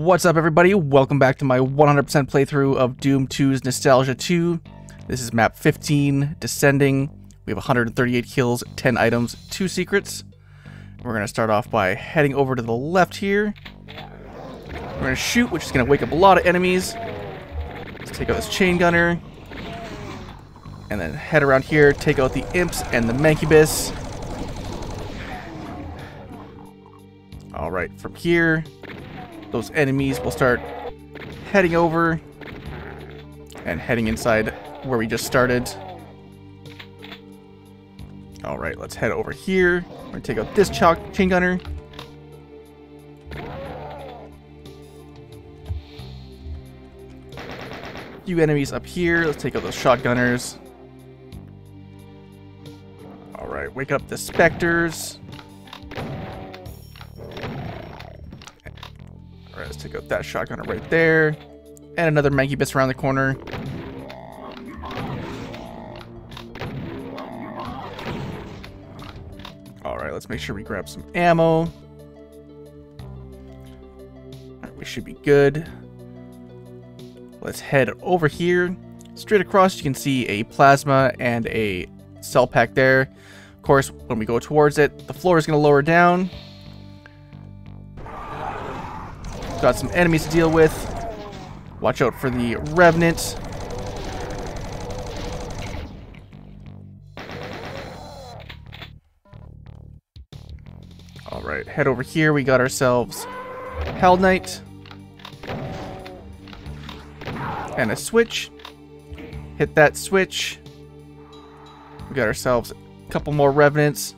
What's up, everybody? Welcome back to my 100% playthrough of Doom 2's Nostalgia 2. This is map 15, Descending. We have 138 kills, 10 items, 2 secrets. We're going to start off by heading over to the left here. We're going to shoot, which is going to wake up a lot of enemies. Let's take out this chain gunner. And then head around here, take out the imps and the mancubus. Alright, from here, those enemies will start heading over and heading inside where we just started. Alright, let's head over here. We're going to take out this chain gunner. A few enemies up here. Let's take out those shotgunners. Alright, wake up the specters. Let's take out that shotgunner right there. And another mancubus around the corner. Alright, let's make sure we grab some ammo. Alright, we should be good. Let's head over here. Straight across, you can see a plasma and a cell pack there. Of course, when we go towards it, the floor is going to lower down. Got some enemies to deal with. Watch out for the revenant. Alright, head over here. We got ourselves Hell Knight. And a switch. Hit that switch. We got ourselves a couple more revenants.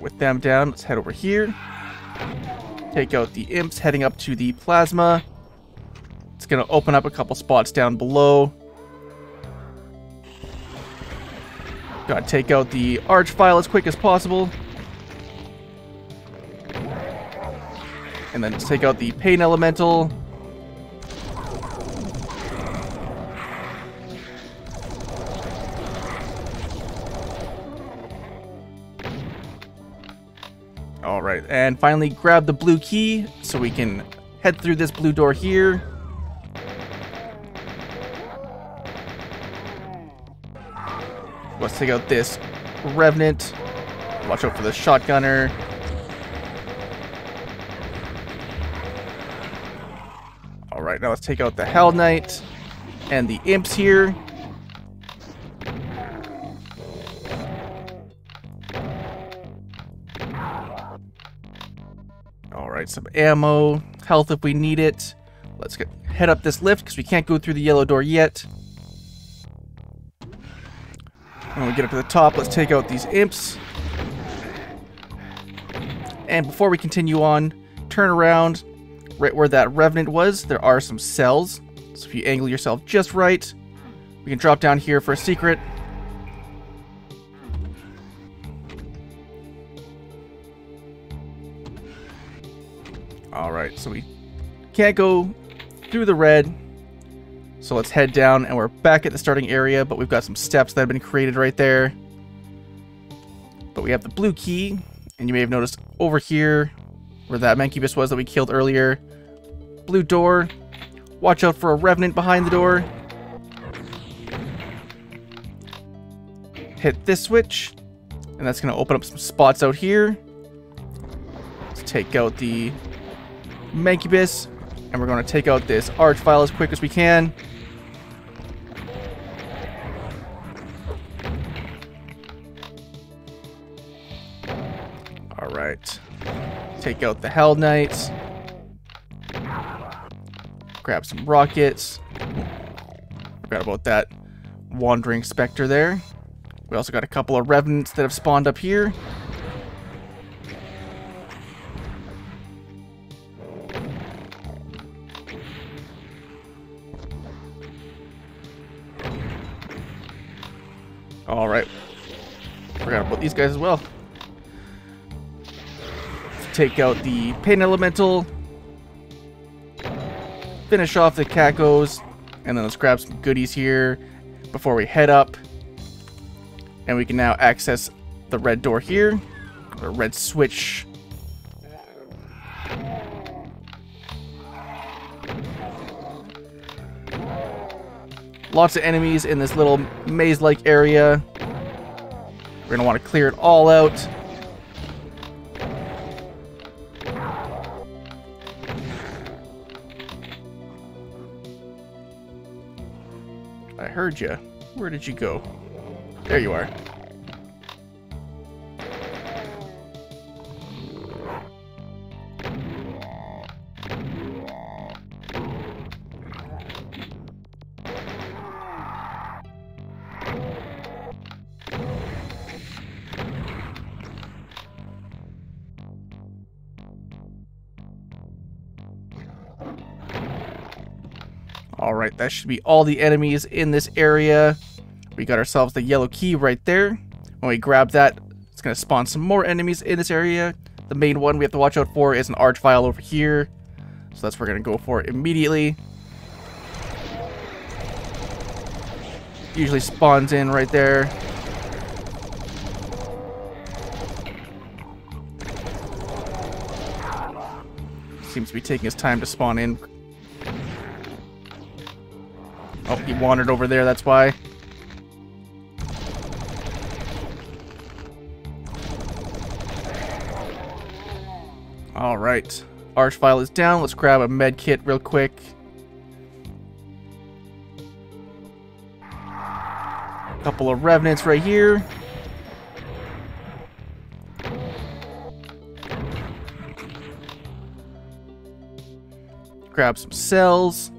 With them down, let's head over here. Take out the imps heading up to the plasma. It's going to open up a couple spots down below. Got to take out the archfile as quick as possible. And then let's take out the pain elemental. Alright, and finally grab the blue key so we can head through this blue door here. Let's take out this revenant. Watch out for the shotgunner. Alright, now let's take out the Hell Knight and the imps here. Some ammo, health if we need it. Let's head up this lift because we can't go through the yellow door yet. When we get up to the top, let's take out these imps. And before we continue on, turn around right where that revenant was. There are some cells, so if you angle yourself just right, we can drop down here for a secret. Alright, so we can't go through the red, so let's head down, and we're back at the starting area, but we've got some steps that have been created right there. But we have the blue key, and you may have noticed over here, where that mancubus was that we killed earlier. Blue door, watch out for a revenant behind the door. Hit this switch, and that's going to open up some spots out here. Let's take out the mancubus, and we're going to take out this archfile as quick as we can. Alright. Take out the Hell Knights. Grab some rockets. Forgot about that wandering specter there. We also got a couple of revenants that have spawned up here. Alright, forgot about these guys as well. Let's take out the pain elemental. finish off the Kakos, and then let's grab some goodies here before we head up. And we can now access the red door here, or red switch. Lots of enemies in this little maze-like area. We're going to want to clear it all out. I heard you. Where did you go? There you are. Alright, that should be all the enemies in this area. We got ourselves the yellow key right there. When we grab that, it's going to spawn some more enemies in this area. The main one we have to watch out for is an Archvile over here. So that's what we're going to go for immediately. Usually spawns in right there. Seems to be taking his time to spawn in. Oh, he wandered over there, that's why. Alright, Archvile is down. Let's grab a med kit real quick. A couple of revenants right here. Grab some cells.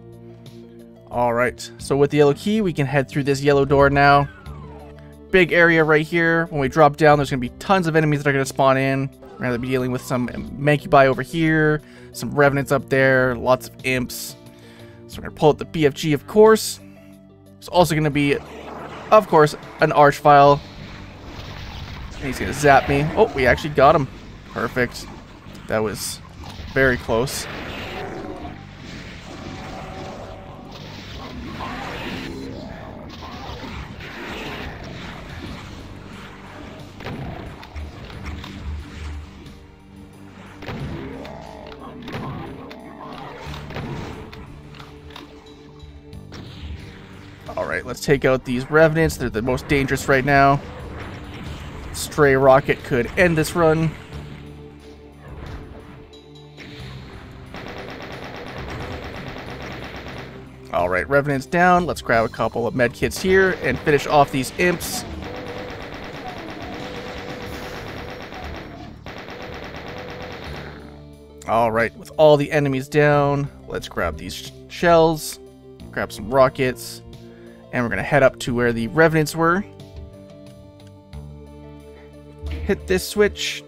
Alright, so with the yellow key, we can head through this yellow door now. Big area right here. When we drop down, there's going to be tons of enemies that are going to spawn in. We're going to be dealing with some Mancubi over here, some Revenants up there, lots of Imps. So we're going to pull out the BFG, of course. There's also going to be, of course, an Archvile. And he's going to zap me. Oh, we actually got him. Perfect. That was very close. Alright, let's take out these Revenants. They're the most dangerous right now. Stray Rocket could end this run. Alright, Revenants down. Let's grab a couple of medkits here and finish off these Imps. Alright, with all the enemies down, let's grab these shells, grab some rockets. And we're going to head up to where the Revenants were. Hit this switch.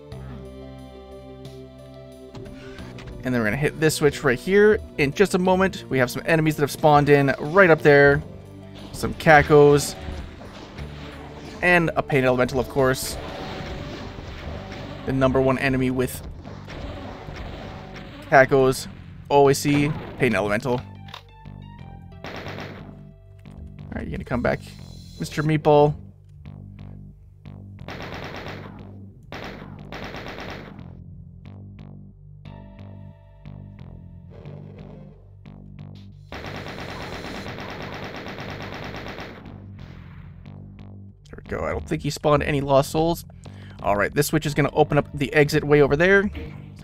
And then we're going to hit this switch right here. In just a moment, we have some enemies that have spawned in right up there. Some Kakos. And a Pain Elemental, of course. The number one enemy with Kakos. Always see Pain Elemental. Alright, you're gonna come back, Mr. Meatball. There we go. I don't think he spawned any Lost Souls. Alright, this switch is gonna open up the exit way over there.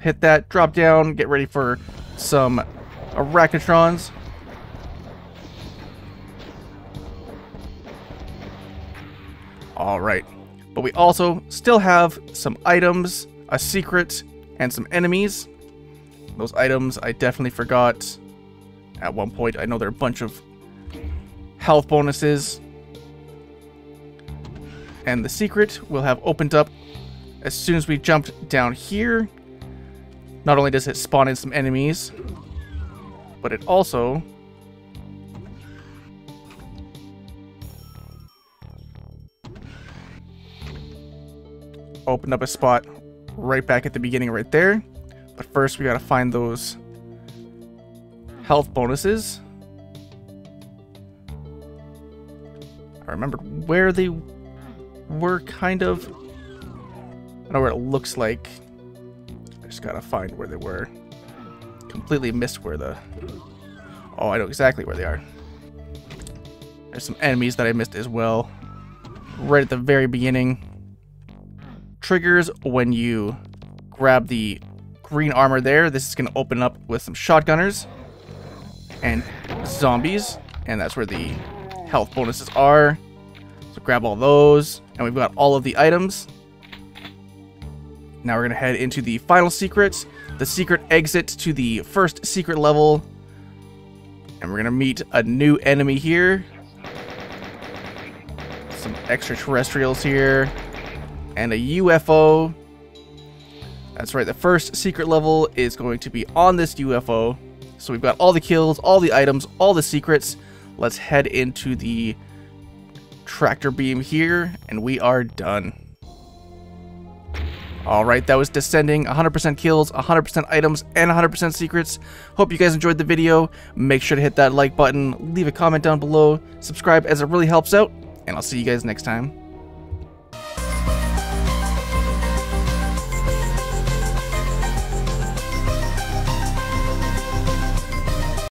Hit that, drop down, get ready for some Arachnotrons. Alright, but we also still have some items, a secret, and some enemies. Those items I definitely forgot at one point. I know there are a bunch of health bonuses. And the secret we'll have opened up as soon as we jumped down here. Not only does it spawn in some enemies, but it also... opened up a spot right back at the beginning right there. But first we gotta find those health bonuses. I remembered where they were, kind of. I know where it looks like. I just gotta find where they were. Completely missed where the... Oh, I know exactly where they are. There's some enemies that I missed as well. Right at the very beginning. Triggers when you grab the green armor there. This is going to open up with some shotgunners and zombies, and that's where the health bonuses are. So grab all those, and we've got all of the items. Now we're going to head into the final secret, the secret exit to the first secret level, and we're going to meet a new enemy here. Some extraterrestrials here. And a UFO. That's right, the first secret level is going to be on this UFO. So we've got all the kills, all the items, all the secrets. Let's head into the tractor beam here, and we are done. Alright, that was Descending. 100% kills, 100% items, and 100% secrets. Hope you guys enjoyed the video. Make sure to hit that like button, leave a comment down below, subscribe as it really helps out, and I'll see you guys next time.